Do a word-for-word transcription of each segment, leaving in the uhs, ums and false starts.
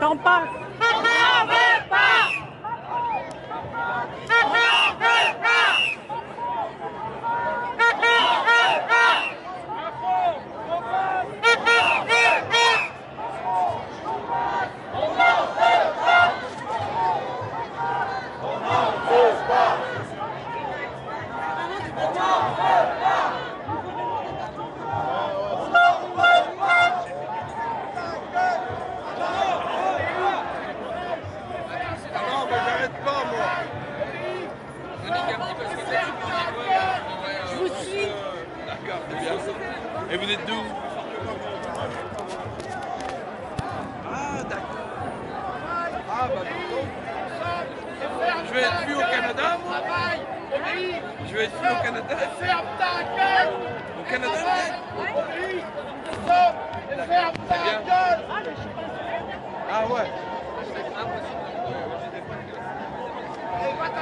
T'en parles. On n'en veut pas. On n'en veut pas. On n'en veut pas. On n'en veut pas. On n'en veut pas. On n'en veut pas. On n'en veut pas. Je vous suis. D'accord, c'est bien. Et vous êtes d'où? Ah, d'accord. Ah, bah d'accord. Je vais être vu au Canada, moi. Je vais être vu au Canada. Ferme ta gueule. Au Canada, oui. Ferme ta gueule. Ah, ouais.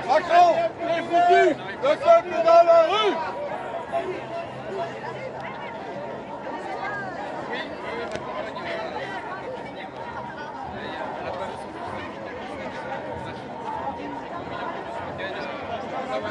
Macron, les foutus, le peuple dans la rue. Ah, bah,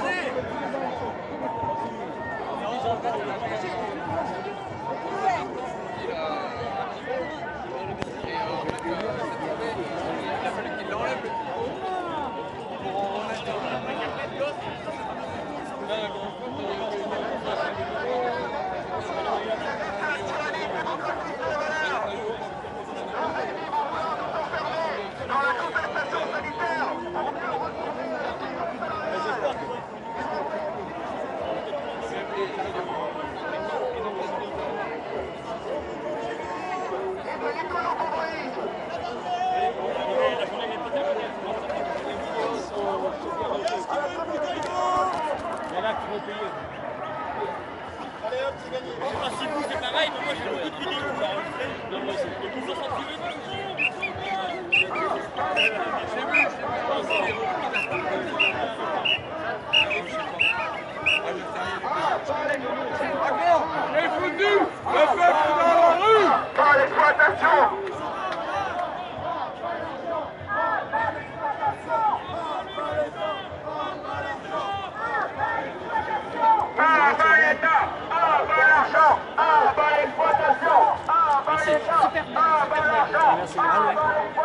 l'argent. Ah, bah, l'argent.